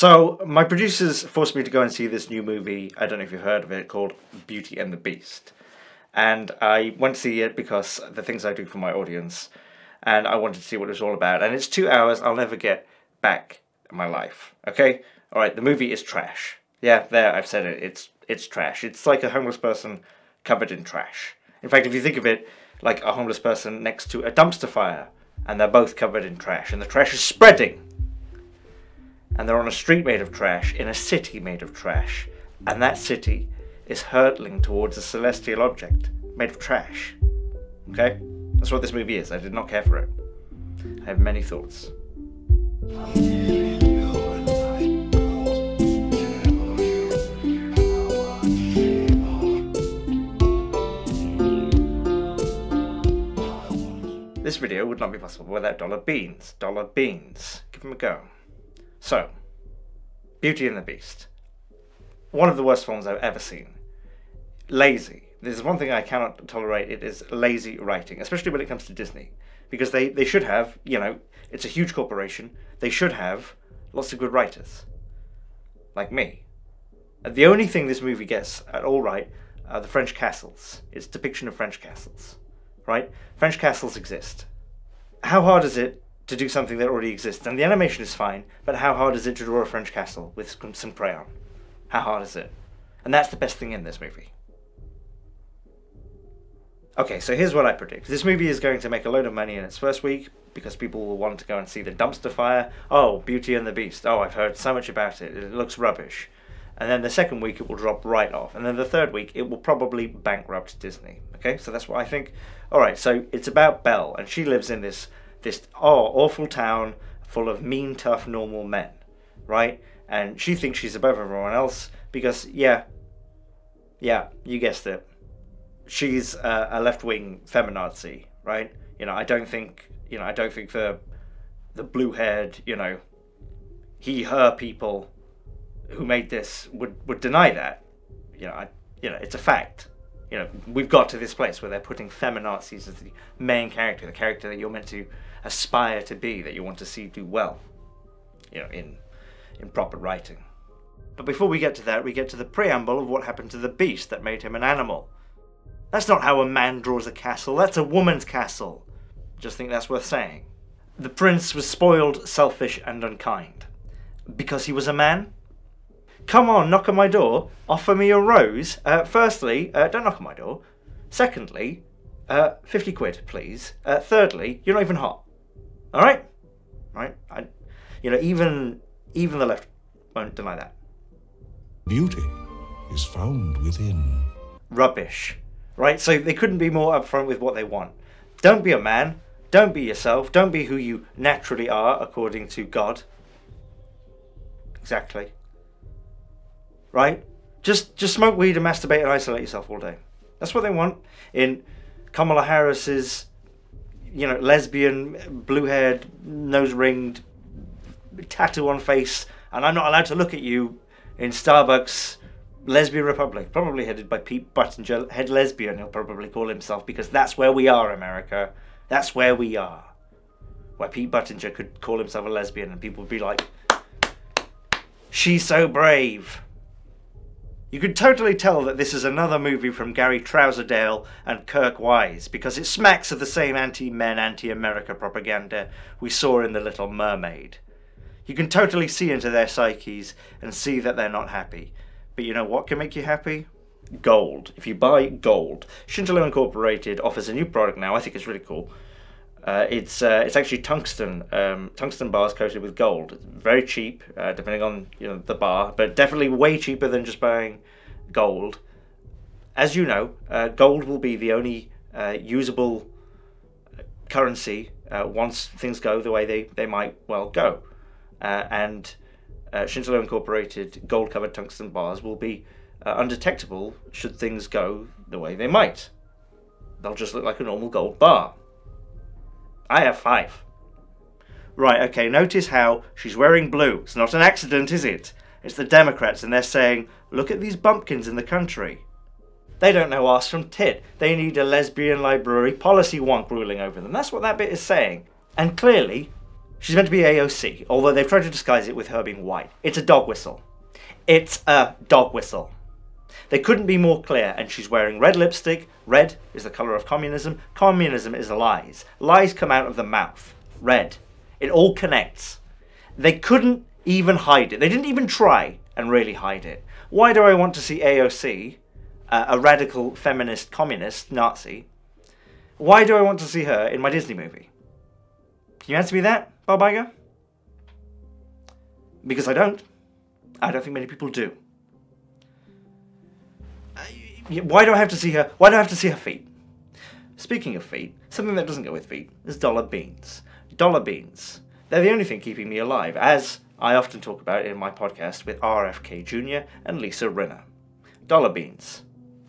So my producers forced me to go and see this new movie, I don't know if you've heard of it, called Beauty and the Beast. And I went to see it because the things I do for my audience, and I wanted to see what it was all about. And it's 2 hours I'll never get back in my life, okay? Alright, the movie is trash. Yeah, there, I've said it, it's trash. It's like a homeless person covered in trash. In fact, if you think of it, like a homeless person next to a dumpster fire, and they're both covered in trash, and the trash is spreading. And they're on a street made of trash, in a city made of trash, and that city is hurtling towards a celestial object made of trash. Okay? That's what this movie is. I did not care for it. I have many thoughts. This video would not be possible without Dollar Beans. Dollar Beans. Give them a go. So, Beauty and the Beast. One of the worst films I've ever seen. Lazy. There's one thing I cannot tolerate, it is lazy writing, especially when it comes to Disney. Because they should have, you know, it's a huge corporation, they should have lots of good writers. Like me. And the only thing this movie gets at all right are the French castles. Its depiction of French castles. Right? French castles exist. How hard is it to do something that already exists? And the animation is fine, but how hard is it to draw a French castle with some crayon? How hard is it? And that's the best thing in this movie. Okay, so here's what I predict. This movie is going to make a load of money in its first week because people will want to go and see the dumpster fire. Oh, Beauty and the Beast. Oh, I've heard so much about it. It looks rubbish. And then the second week it will drop right off. And then the third week it will probably bankrupt Disney. Okay, so that's what I think. Alright, so it's about Belle, and she lives in this awful town full of mean, tough, normal men, right? And she thinks she's above everyone else because, yeah, you guessed it. She's a left-wing feminazi, right? You know, I don't think the blue-haired, you know, he/her people who made this would deny that. You know, it's a fact. You know, we've got to this place where they're putting feminazis as the main character, the character that you're meant to aspire to be, that you want to see do well, you know, in proper writing. But before we get to that, we get to the preamble of what happened to the beast that made him an animal. That's not how a man draws a castle, that's a woman's castle. Just think that's worth saying. The prince was spoiled, selfish and unkind. Because he was a man? Come on, knock on my door, offer me a rose. Firstly, don't knock on my door. Secondly, 50 quid, please. Thirdly, you're not even hot. All right? Right? You know, even the left won't deny that. Beauty is found within. Rubbish. Right? So they couldn't be more upfront with what they want. Don't be a man. Don't be yourself. Don't be who you naturally are, according to God. Exactly. Right? Just smoke weed and masturbate and isolate yourself all day. That's what they want in Kamala Harris's, you know, lesbian, blue-haired, nose-ringed, tattoo on face, and I'm not allowed to look at you in Starbucks, Lesbian Republic, probably headed by Pete Buttigieg, head lesbian he'll probably call himself, because that's where we are, America. That's where we are. Where Pete Buttigieg could call himself a lesbian and people would be like, she's so brave. You could totally tell that this is another movie from Gary Trouserdale and Kirk Wise, because it smacks of the same anti-men, anti-America propaganda we saw in The Little Mermaid. You can totally see into their psyches and see that they're not happy. But you know what can make you happy? Gold. If you buy gold. Shintaro Incorporated offers a new product now. I think it's really cool. It's actually tungsten. Tungsten bars coated with gold. It's very cheap, depending on, you know, the bar, but definitely way cheaper than just buying gold. As you know, gold will be the only usable currency once things go the way they might well go. And Shintaro Incorporated gold-covered tungsten bars will be undetectable should things go the way they might. They'll just look like a normal gold bar. I have 5. Right, okay, notice how she's wearing blue. It's not an accident, is it? It's the Democrats, and they're saying, look at these bumpkins in the country. They don't know arse from tit. They need a lesbian library policy wonk ruling over them. That's what that bit is saying. And clearly, She's meant to be AOC, although they've tried to disguise it with her being white. It's a dog whistle. It's a dog whistle. They couldn't be more clear, and she's wearing red lipstick. Red is the colour of communism. Communism is lies. Lies come out of the mouth. Red. It all connects. They couldn't even hide it. They didn't even try and really hide it. Why do I want to see AOC, a radical feminist communist Nazi? Why do I want to see her in my Disney movie? Can you answer me that, Bob Iger? Because I don't. I don't think many people do. Why do I have to see her? Why do I have to see her feet? Speaking of feet, something that doesn't go with feet is dollar beans. Dollar beans. They're the only thing keeping me alive, as I often talk about in my podcast with RFK Jr. and Lisa Rinner. Dollar beans.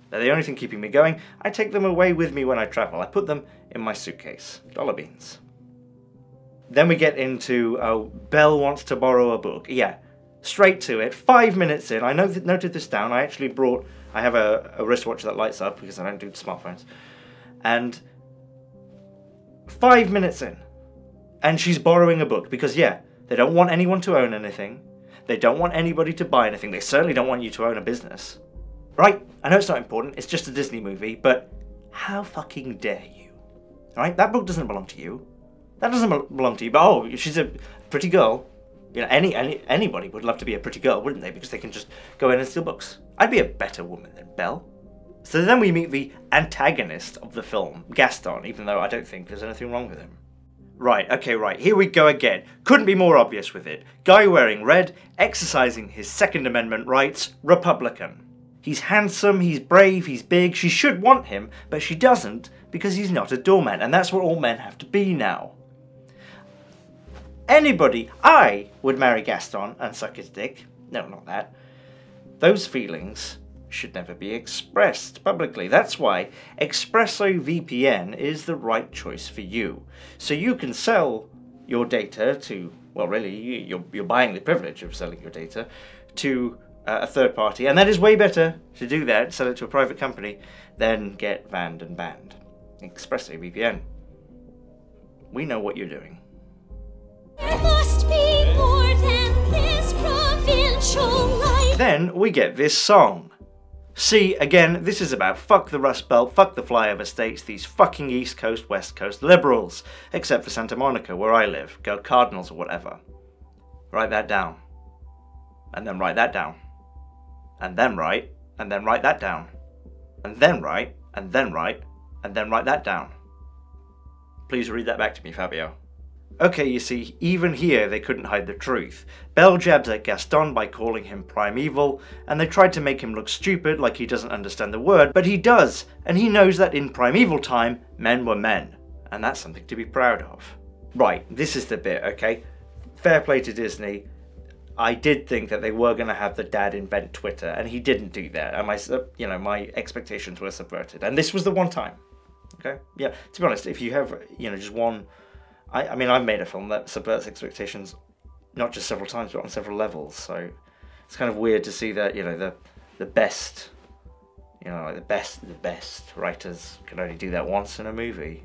They're the only thing keeping me going. I take them away with me when I travel. I put them in my suitcase. Dollar beans. Then we get into, oh, Belle wants to borrow a book. Yeah, straight to it. 5 minutes in. I noted this down. I actually brought... I have a wristwatch that lights up because I don't do smartphones. And 5 minutes in. And she's borrowing a book because, yeah, they don't want anyone to own anything. They don't want anybody to buy anything. They certainly don't want you to own a business. Right? I know it's not important. It's just a Disney movie. But how fucking dare you? Right? That book doesn't belong to you. That doesn't belong to you, but oh, she's a pretty girl. You know, anybody would love to be a pretty girl, wouldn't they? Because they can just go in and steal books. I'd be a better woman than Belle. So then we meet the antagonist of the film, Gaston, even though I don't think there's anything wrong with him. Right, okay, right, here we go again. Couldn't be more obvious with it. Guy wearing red, exercising his Second Amendment rights, Republican. He's handsome, he's brave, he's big. She should want him, but she doesn't because he's not a doorman, and that's what all men have to be now. Anybody, I would marry Gaston and suck his dick. No, not that. Those feelings should never be expressed publicly. That's why Expresso VPN is the right choice for you. So you can sell your data to, well, really, you're buying the privilege of selling your data to a third party. And that is way better to do that, sell it to a private company, than get vanned and banned. Expresso VPN. We know what you're doing. There must be more than this provincial life. Then we get this song. See, again, this is about fuck the Rust Belt, fuck the flyover states, these fucking East Coast, West Coast liberals. Except for Santa Monica, where I live. Go Cardinals or whatever. Write that down. And then write that down. And then write that down. And then write, that down. Please read that back to me, Fabio. Okay, you see, even here they couldn't hide the truth. Belle jabs at Gaston by calling him primeval, and they tried to make him look stupid, like he doesn't understand the word, but he does, and he knows that in primeval time, men were men, and that's something to be proud of. Right, this is the bit, okay? Fair play to Disney. I did think that they were going to have the dad invent Twitter, and he didn't do that, and my expectations were subverted, and this was the one time, okay? Yeah, to be honest, if you have, just one... I mean, I've made a film that subverts expectations, not just several times, but on several levels. So it's kind of weird to see that, the best, like the best writers can only do that once in a movie.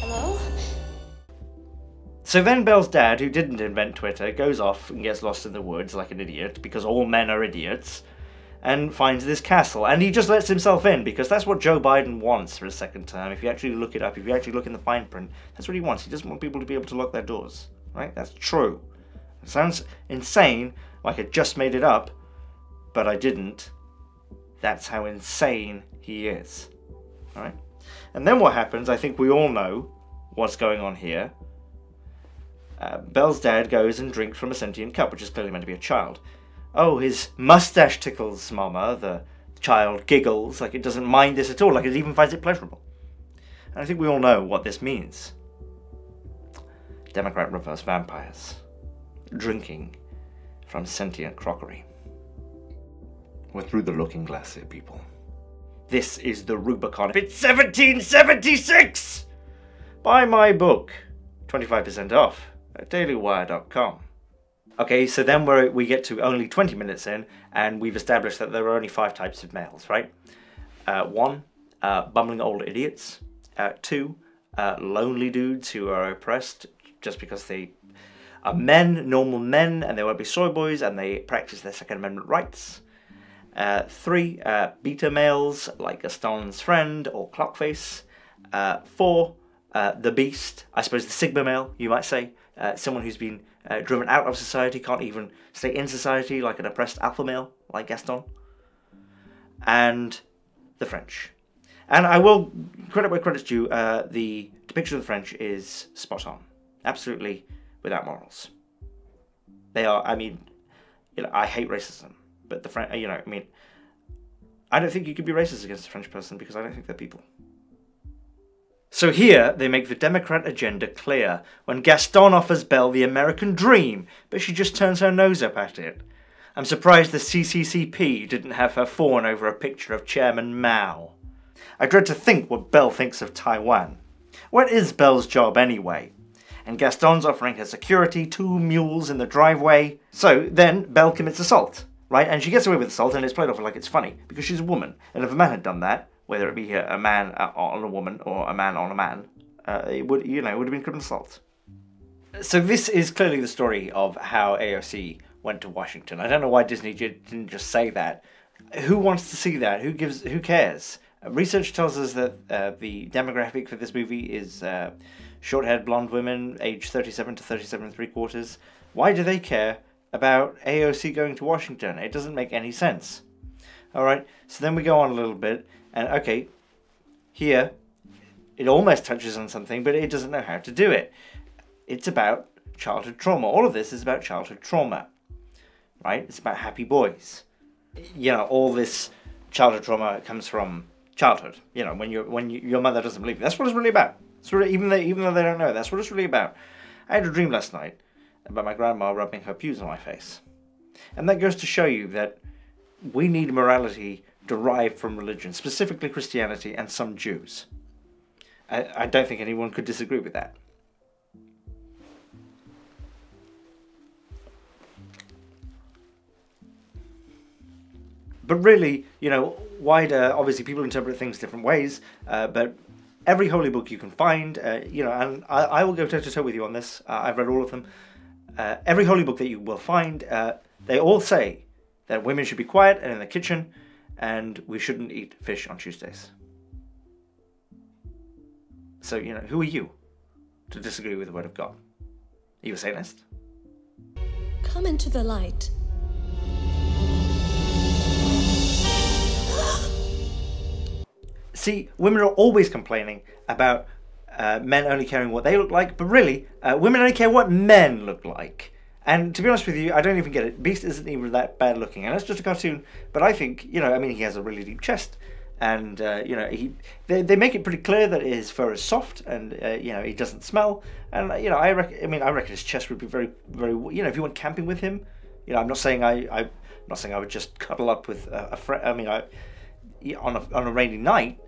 Hello? So then Belle's dad, who didn't invent Twitter, goes off and gets lost in the woods like an idiot, because all men are idiots, and finds this castle, and he just lets himself in, because that's what Joe Biden wants for his second term. If you actually look it up, if you actually look in the fine print, that's what he wants. He doesn't want people to be able to lock their doors, right? That's true. It sounds insane, like I just made it up, but I didn't. That's how insane he is, all right? And then what happens, I think we all know what's going on here. Belle's dad goes and drinks from a sentient cup, which is clearly meant to be a child. Oh, his mustache tickles Mama, the child giggles, like it doesn't mind this at all, like it even finds it pleasurable. And I think we all know what this means. Democrat reverse vampires. Drinking from sentient crockery. We're through the looking glass here, people. This is the Rubicon. It's 1776! Buy my book. 25% off at dailywire.com. Okay, so then we get to only 20 minutes in, and we've established that there are only 5 types of males, right? One, bumbling old idiots. Two, lonely dudes who are oppressed just because they are men, normal men, and they won't be soy boys, and they practice their Second Amendment rights. 3. Beta males like Gaston's friend or Clockface. 4. The Beast, I suppose the Sigma male, you might say. Someone who's been driven out of society, can't even stay in society, like an oppressed alpha male like Gaston. And the French. And I will, credit where credit's due, the depiction of the French is spot on. Absolutely without morals. They are, I mean, you know, I hate racism, but the French, you know, I mean, I don't think you could be racist against a French person because I don't think they're people. So here, they make the Democrat agenda clear when Gaston offers Belle the American dream, but she just turns her nose up at it. I'm surprised the CCCP didn't have her fawn over a picture of Chairman Mao. I dread to think what Belle thinks of Taiwan. What is Belle's job anyway? And Gaston's offering her security, 2 mules in the driveway. So then Belle commits assault, right? And she gets away with assault and it's played off like it's funny because she's a woman. And if a man had done that, whether it be a man on a woman or a man on a man, it would, you know, it would have been criminal assault. So this is clearly the story of how AOC went to Washington. I don't know why Disney didn't just say that. Who wants to see that? Who gives? Who cares? Research tells us that the demographic for this movie is short-haired blonde women, aged 37 to 37 3/4. Why do they care about AOC going to Washington? It doesn't make any sense. All right, so then we go on a little bit. And okay, here, it almost touches on something, but it doesn't know how to do it. It's about childhood trauma. All of this is about childhood trauma, right? It's about happy boys. You know, all this childhood trauma comes from childhood. You know, when your mother doesn't believe you. That's what it's really about. It's really, even though they don't know, that's what it's really about. I had a dream last night about my grandma rubbing her pubes on my face. And that goes to show you that we need morality derived from religion, specifically Christianity and some Jews. I don't think anyone could disagree with that. But really, you know, wider, obviously people interpret things different ways, but every holy book you can find, you know, and I will go toe-to-toe with you on this, I've read all of them. Every holy book that you will find, they all say that women should be quiet and in the kitchen, and we shouldn't eat fish on Tuesdays. So, you know, who are you to disagree with the word of God? Are you a Satanist? Come into the light. See, women are always complaining about men only caring what they look like, but really, women only care what men look like. And to be honest with you, I don't even get it. Beast isn't even that bad looking, and that's just a cartoon. But I think, you know, I mean, he has a really deep chest, and you know, they make it pretty clear that his fur is soft, and you know, he doesn't smell. And you know, I reckon his chest would be very, very. You know, if you went camping with him, you know, I'm not saying I would just cuddle up with a friend. I mean, on a rainy night.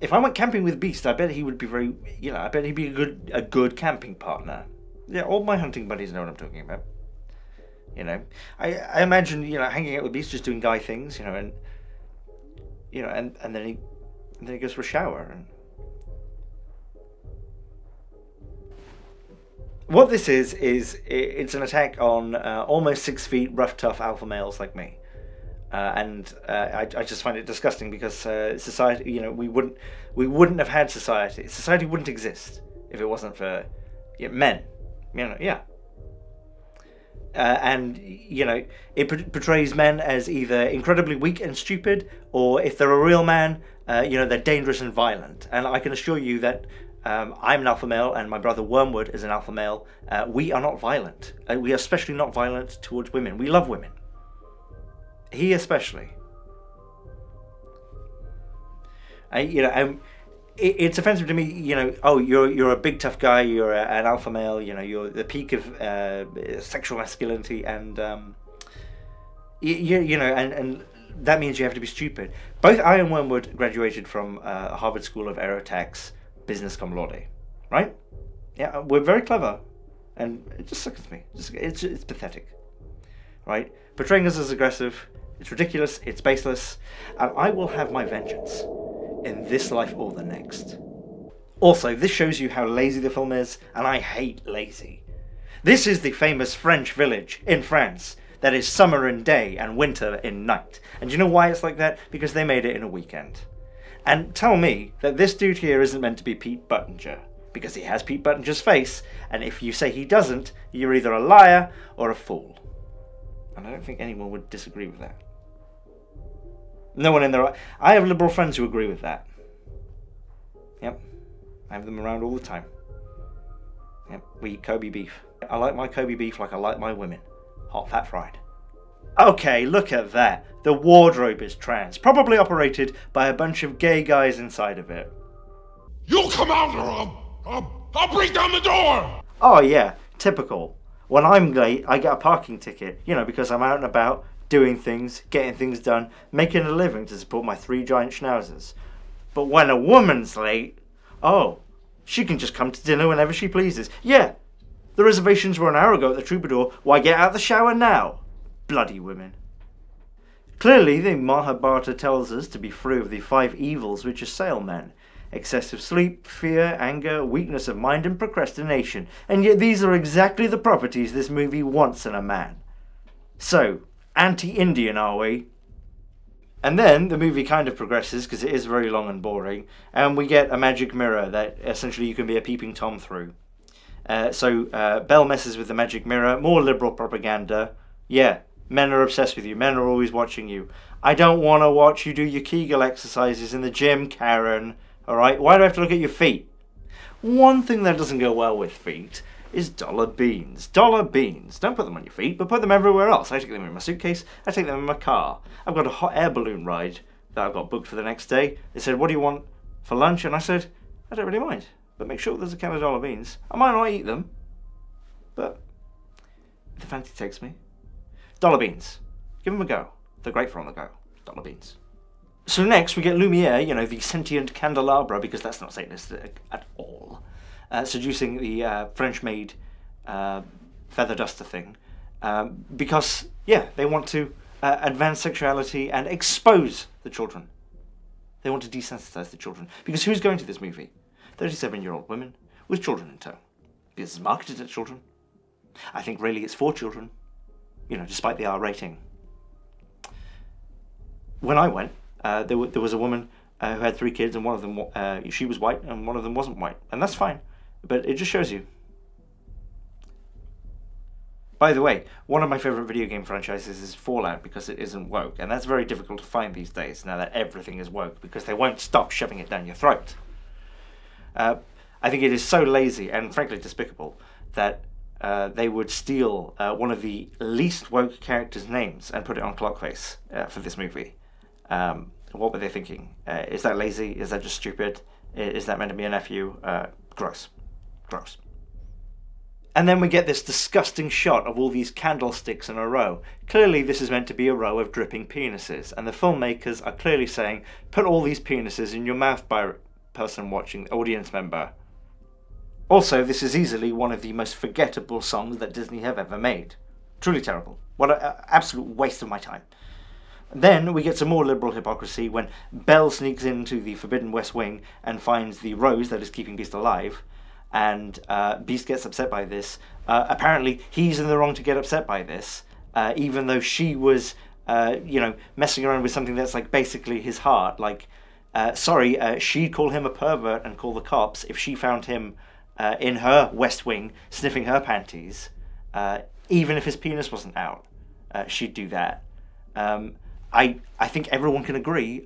If I went camping with Beast, I bet he would be very. You know, I bet he'd be a good camping partner. Yeah, all my hunting buddies know what I'm talking about. You know, I imagine, you know, hanging out with Beast, just doing guy things, you know, and then he goes for a shower. And what this is it's an attack on almost 6 feet, rough, tough alpha males like me, and I just find it disgusting because society, you know, we wouldn't have had society. Society wouldn't exist if it wasn't for men. You know, yeah. And, you know, it portrays men as either incredibly weak and stupid, or if they're a real man, you know, they're dangerous and violent. And I can assure you that I'm an alpha male and my brother Wormwood is an alpha male. We are not violent. We are especially not violent towards women. We love women. He especially. You know, it's offensive to me, you know, oh, you're a big tough guy, you're an alpha male, you know, you're the peak of sexual masculinity, and you know, and that means you have to be stupid. Both I and Wormwood graduated from Harvard School of Aerotech, business cum laude, right? Yeah, we're very clever, and it just sucks to me. It's pathetic, right? Portraying us as aggressive, it's ridiculous, it's baseless, and I will have my vengeance. In this life or the next. Also, this shows you how lazy the film is, and I hate lazy. This is the famous French village in France that is summer in day and winter in night. And do you know why it's like that? Because they made it in a weekend. And tell me that this dude here isn't meant to be Pete Buttigieg, because he has Pete Buttigieg's face, and if you say he doesn't, you're either a liar or a fool. And I don't think anyone would disagree with that. No one in their right. I have liberal friends who agree with that. Yep. I have them around all the time. Yep. We eat Kobe beef. I like my Kobe beef like I like my women. Hot fat fried. Okay, look at that. The wardrobe is trans, probably operated by a bunch of gay guys inside of it. You'll come out or I'll break down the door! Oh yeah, typical. When I'm late, I get a parking ticket, you know, because I'm out and about, doing things, getting things done, making a living to support my three giant schnauzers. But when a woman's late, oh, she can just come to dinner whenever she pleases. Yeah, the reservations were an hour ago at the Troubadour, why get out of the shower now? Bloody women. Clearly, the Mahabharata tells us to be free of the five evils which assail men. Excessive sleep, fear, anger, weakness of mind, and procrastination. And yet these are exactly the properties this movie wants in a man. So, anti-Indian are we? And then the movie kind of progresses, because it is very long and boring, and we get a magic mirror that essentially you can be a peeping Tom through. Belle messes with the magic mirror, more liberal propaganda. Yeah, men are obsessed with you, men are always watching you. I don't want to watch you do your Kegel exercises in the gym, Karen. Alright, why do I have to look at your feet? One thing that doesn't go well with feet is dollar beans. Dollar beans. Don't put them on your feet, but put them everywhere else. I take them in my suitcase, I take them in my car. I've got a hot air balloon ride that I've got booked for the next day. They said, what do you want for lunch? And I said, I don't really mind, but make sure there's a can of dollar beans. I might not eat them, but the fancy takes me. Dollar beans. Give them a go. They're great for on the go. Dollar beans. So next we get Lumiere, you know, the sentient candelabra, because that's not Satanist at all, seducing the French-made feather duster thing, because, yeah, they want to advance sexuality and expose the children. They want to desensitize the children, because who's going to this movie? 37-year-old women with children in tow. Because it's marketed at children. I think really it's for children, you know, despite the R rating. When I went, there was a woman who had three kids, and one of them, she was white, and one of them wasn't white. And that's fine, but it just shows you. By the way, one of my favourite video game franchises is Fallout, because it isn't woke, and that's very difficult to find these days, now that everything is woke, because they won't stop shoving it down your throat. I think it is so lazy, and frankly despicable, that they would steal one of the least woke characters' names and put it on Clockface for this movie. What were they thinking? Is that lazy? Is that just stupid? Is that meant to be a nephew? Gross. Gross. And then we get this disgusting shot of all these candlesticks in a row. Clearly this is meant to be a row of dripping penises, and the filmmakers are clearly saying, put all these penises in your mouth by person watching, audience member. Also, this is easily one of the most forgettable songs that Disney have ever made. Truly terrible. What an absolute waste of my time. Then we get some more liberal hypocrisy when Belle sneaks into the Forbidden West Wing and finds the rose that is keeping Beast alive, and Beast gets upset by this. Apparently he's in the wrong to get upset by this, even though she was, you know, messing around with something that's like basically his heart. Like, she'd call him a pervert and call the cops if she found him in her West Wing sniffing her panties, even if his penis wasn't out. She'd do that. I think everyone can agree,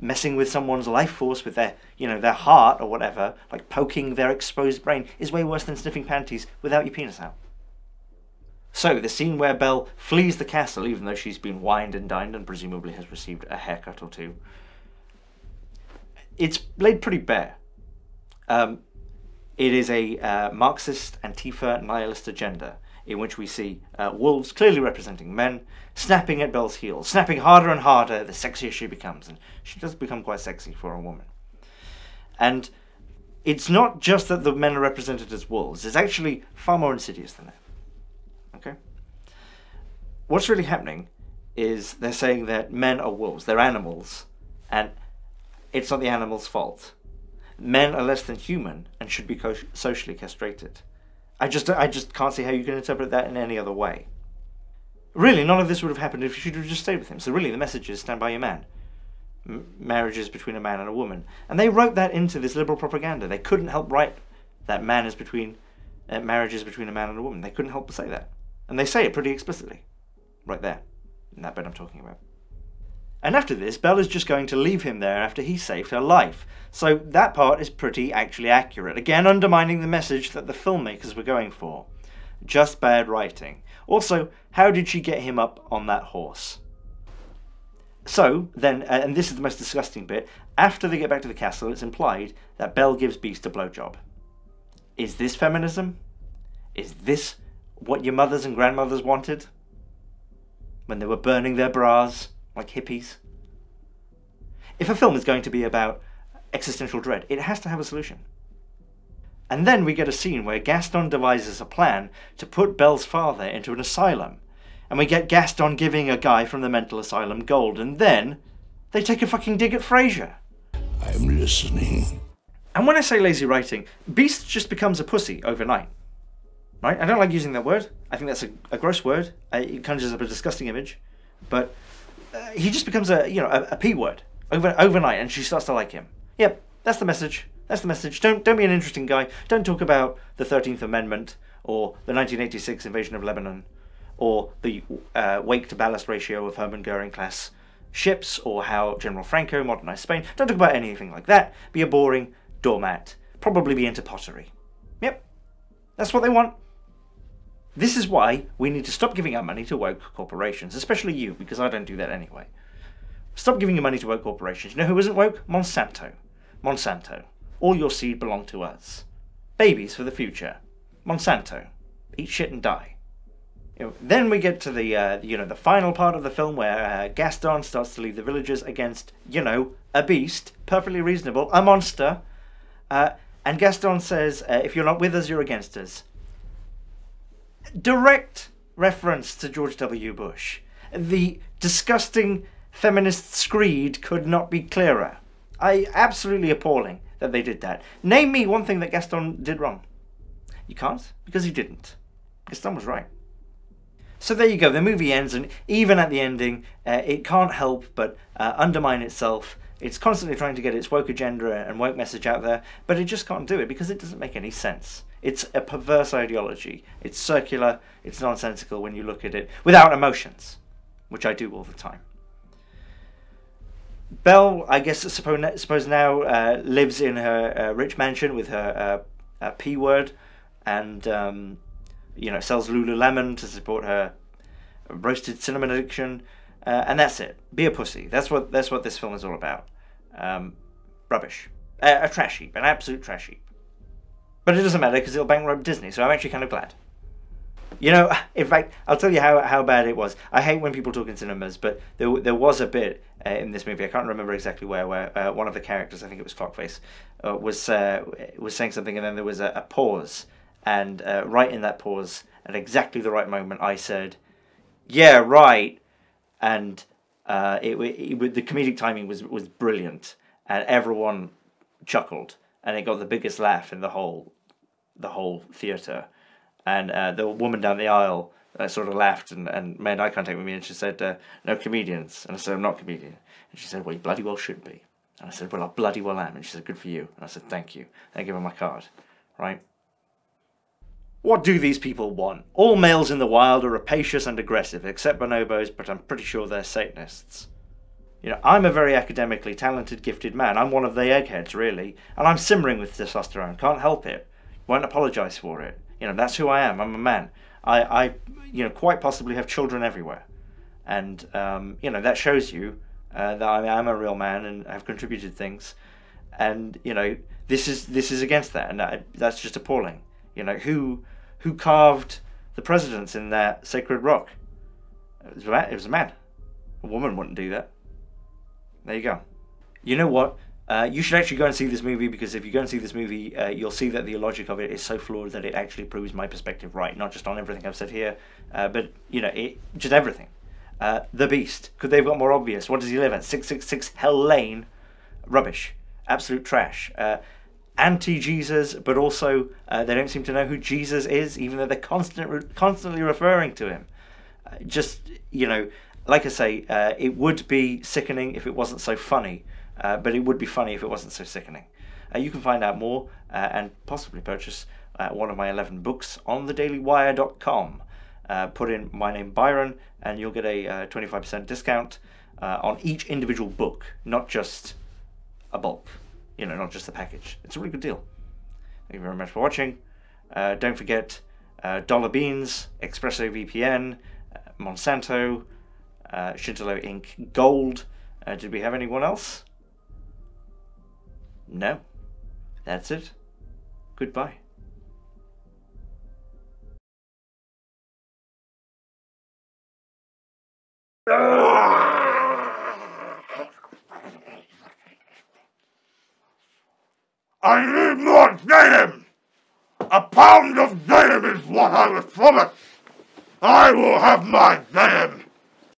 messing with someone's life force with their, you know, their heart or whatever, like poking their exposed brain, is way worse than sniffing panties without your penis out. So the scene where Belle flees the castle, even though she's been wined and dined and presumably has received a haircut or two, it's laid pretty bare. It is a Marxist, Antifa, nihilist agenda, in which we see wolves, clearly representing men, snapping at Belle's heels, snapping harder and harder the sexier she becomes. And she does become quite sexy for a woman. And it's not just that the men are represented as wolves. It's actually far more insidious than that. Okay? What's really happening is they're saying that men are wolves. They're animals. And it's not the animal's fault. men are less than human and should be socially castrated. I just can't see how you can interpret that in any other way. Really, none of this would have happened if you had just stayed with him. So really, the message is stand by your man. Marriages between a man and a woman. And they wrote that into this liberal propaganda. They couldn't help write that marriages between a man and a woman. They couldn't help but say that. And they say it pretty explicitly. Right there. In that bed I'm talking about. And after this, Belle is just going to leave him there after he saved her life. So that part is pretty actually accurate. Again, undermining the message that the filmmakers were going for. Just bad writing. Also, how did she get him up on that horse? So, then, and this is the most disgusting bit, after they get back to the castle, it's implied that Belle gives Beast a blowjob. Is this feminism? Is this what your mothers and grandmothers wanted? When they were burning their bras? Like hippies. If a film is going to be about existential dread, it has to have a solution. And then we get a scene where Gaston devises a plan to put Belle's father into an asylum. And we get Gaston giving a guy from the mental asylum gold. And then they take a fucking dig at Frasier. I'm listening. And when I say lazy writing, Beast just becomes a pussy overnight. Right? I don't like using that word. I think that's a gross word. It conjures up a disgusting image. But he just becomes a P word overnight, and she starts to like him. Yep, that's the message. That's the message. Don't be an interesting guy. Don't talk about the 13th Amendment or the 1986 invasion of Lebanon or the wake to ballast ratio of Hermann Goering class ships or how General Franco modernized Spain. Don't talk about anything like that. Be a boring doormat. Probably be into pottery. Yep, that's what they want. This is why we need to stop giving our money to woke corporations, especially you, because I don't do that anyway. Stop giving your money to woke corporations. You know who isn't woke? Monsanto. Monsanto. All your seed belong to us. Babies for the future. Monsanto. Eat shit and die. You know, then we get to the the final part of the film where Gaston starts to lead the villagers against a beast, perfectly reasonable, a monster, and Gaston says, "If you're not with us, you're against us." Direct reference to George W. Bush. The disgusting feminist screed could not be clearer. Absolutely appalling that they did that. Name me one thing that Gaston did wrong. You can't, because he didn't. Gaston was right. So there you go, the movie ends, and even at the ending, it can't help but undermine itself. It's constantly trying to get its woke agenda and woke message out there, but it just can't do it because it doesn't make any sense. It's a perverse ideology. It's circular, it's nonsensical when you look at it, without emotions, which I do all the time. Belle, I guess, suppose now lives in her rich mansion with her P-word and, sells Lululemon to support her roasted cinnamon addiction. And that's it. Be a pussy. That's what this film is all about. Rubbish. A trash heap. An absolute trash heap. But it doesn't matter because it'll bankrupt Disney, so I'm actually kind of glad. You know, in fact, I'll tell you how bad it was. I hate when people talk in cinemas, but there was a bit in this movie, I can't remember exactly where one of the characters, I think it was Clockface, was saying something, and then there was a pause. And right in that pause, at exactly the right moment, I said, "Yeah, right." And the comedic timing was brilliant, and everyone chuckled, and it got the biggest laugh in the whole theater. And the woman down the aisle sort of laughed and made eye contact with me, and she said, "No comedians." And I said, "I'm not a comedian." And she said, "Well, you bloody well should be." And I said, "Well, I bloody well am." And she said, "Good for you." And I said, "Thank you." And I gave her my card, right? What do these people want? All males in the wild are rapacious and aggressive, except bonobos, but I'm pretty sure they're Satanists. You know, I'm a very academically talented, gifted man. I'm one of the eggheads, really. And I'm simmering with testosterone. Can't help it. Won't apologise for it. You know, that's who I am. I'm a man. I quite possibly have children everywhere. And, that shows you that I am a real man and have contributed things. And, this is against that. And that's just appalling. You know, who carved the presidents in their sacred rock? It was a man. A woman wouldn't do that. There you go. You know what? You should actually go and see this movie, because if you go and see this movie, you'll see that the logic of it is so flawed that it actually proves my perspective right. Not just on everything I've said here, but, just everything. The Beast. Could they have got more obvious? What does he live at? 666 Hell Lane. Rubbish. Absolute trash. anti-Jesus, but also they don't seem to know who Jesus is, even though they're constantly referring to him. Just, you know, like I say, it would be sickening if it wasn't so funny, but it would be funny if it wasn't so sickening. You can find out more and possibly purchase one of my 11 books on thedailywire.com. Put in my name Byron and you'll get a 25% discount on each individual book, not just a bulk, you know, not just the package. It's a really good deal. Thank you very much for watching. Don't forget Dollar Beans, Expresso VPN, Monsanto, Shintaro Inc. Gold. Did we have anyone else? No. That's it. Goodbye. I need more denim! A pound of denim is what I was promised! I will have my denim!